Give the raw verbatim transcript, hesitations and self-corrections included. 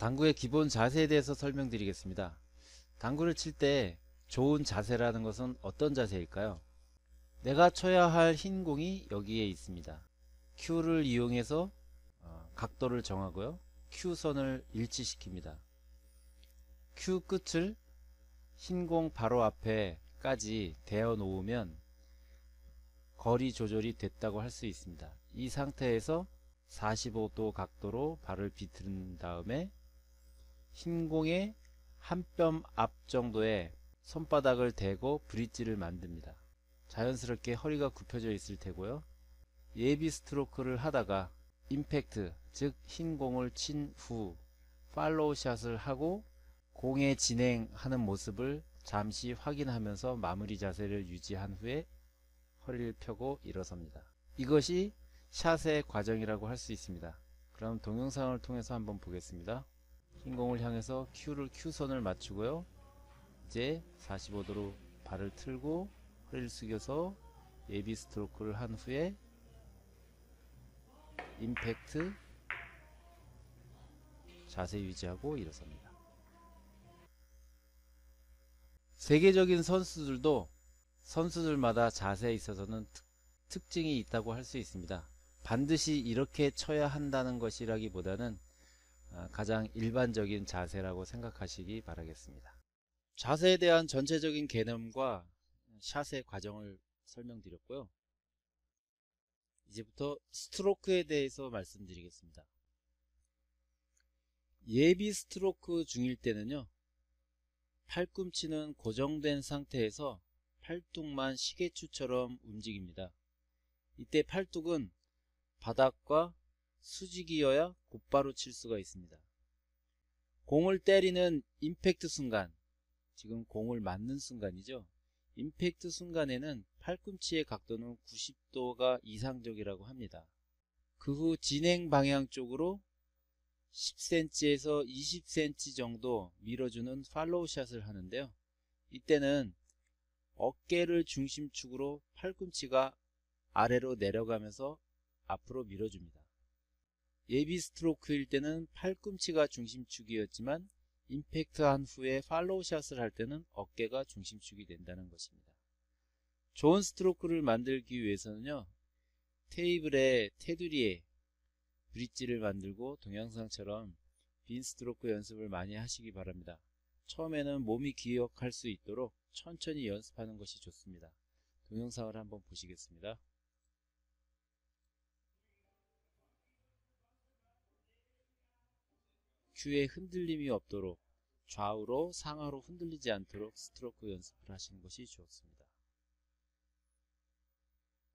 당구의 기본 자세에 대해서 설명드리겠습니다. 당구를 칠 때 좋은 자세라는 것은 어떤 자세일까요? 내가 쳐야 할 흰 공이 여기에 있습니다. Q를 이용해서 각도를 정하고요, Q선을 일치시킵니다. Q 끝을 흰 공 바로 앞에까지 대어 놓으면 거리 조절이 됐다고 할 수 있습니다. 이 상태에서 사십오 도 각도로 발을 비틀은 다음에 흰 공의 한 뼘 앞 정도에 손바닥을 대고 브릿지를 만듭니다. 자연스럽게 허리가 굽혀져 있을 테고요. 예비 스트로크를 하다가 임팩트, 즉 흰 공을 친 후 팔로우 샷을 하고 공에 진행하는 모습을 잠시 확인하면서 마무리 자세를 유지한 후에 허리를 펴고 일어섭니다. 이것이 샷의 과정이라고 할 수 있습니다. 그럼 동영상을 통해서 한번 보겠습니다. 흰 공을 향해서 Q를 Q선을 맞추고요. 이제 사십오 도로 발을 틀고 허리를 숙여서 예비 스트로크를 한 후에 임팩트, 자세 유지하고 일어섭니다. 세계적인 선수들도 선수들마다 자세에 있어서는 특, 특징이 있다고 할 수 있습니다. 반드시 이렇게 쳐야 한다는 것이라기보다는 가장 일반적인 자세라고 생각하시기 바라겠습니다. 자세에 대한 전체적인 개념과 샷의 과정을 설명드렸고요. 이제부터 스트로크에 대해서 말씀드리겠습니다. 예비 스트로크 중일 때는요, 팔꿈치는 고정된 상태에서 팔뚝만 시계추처럼 움직입니다. 이때 팔뚝은 바닥과 수직이어야 곧바로 칠 수가 있습니다. 공을 때리는 임팩트 순간, 지금 공을 맞는 순간이죠. 임팩트 순간에는 팔꿈치의 각도는 구십 도가 이상적이라고 합니다. 그 후 진행 방향 쪽으로 십 센티미터에서 이십 센티미터 정도 밀어주는 팔로우 샷을 하는데요. 이때는 어깨를 중심축으로 팔꿈치가 아래로 내려가면서 앞으로 밀어줍니다. 예비 스트로크일 때는 팔꿈치가 중심축이었지만 임팩트한 후에 팔로우 샷을 할 때는 어깨가 중심축이 된다는 것입니다. 좋은 스트로크를 만들기 위해서는요, 테이블의 테두리에 브릿지를 만들고 동영상처럼 빈 스트로크 연습을 많이 하시기 바랍니다. 처음에는 몸이 기억할 수 있도록 천천히 연습하는 것이 좋습니다. 동영상을 한번 보시겠습니다. Q에 흔들림이 없도록 좌우로 상하로 흔들리지 않도록 스트로크 연습을 하시는 것이 좋습니다.